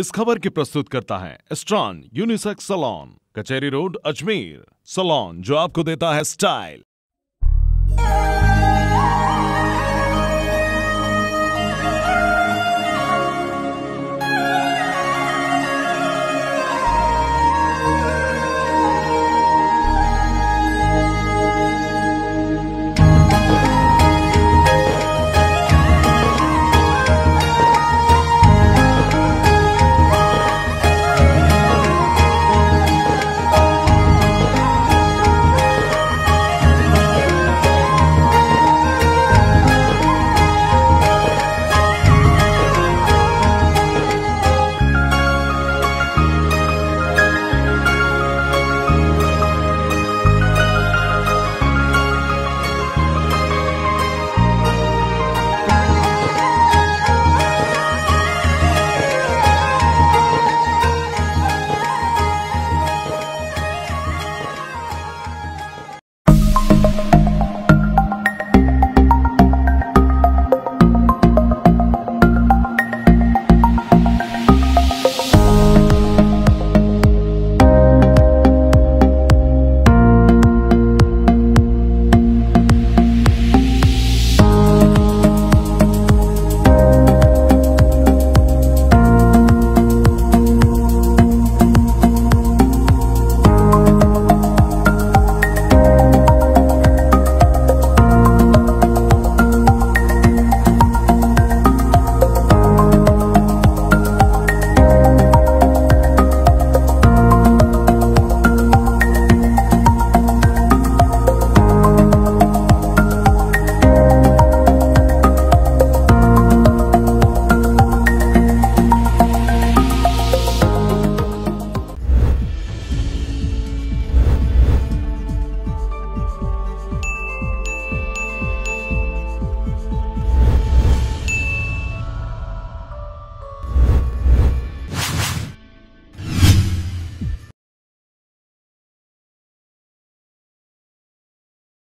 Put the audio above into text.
इस खबर की प्रस्तुत करता है Astron unisex salon, Kacheri road, Ajmer. Salon जो आपको देता है स्टाइल।